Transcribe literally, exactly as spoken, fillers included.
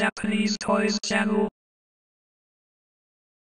Japanese Toys channel.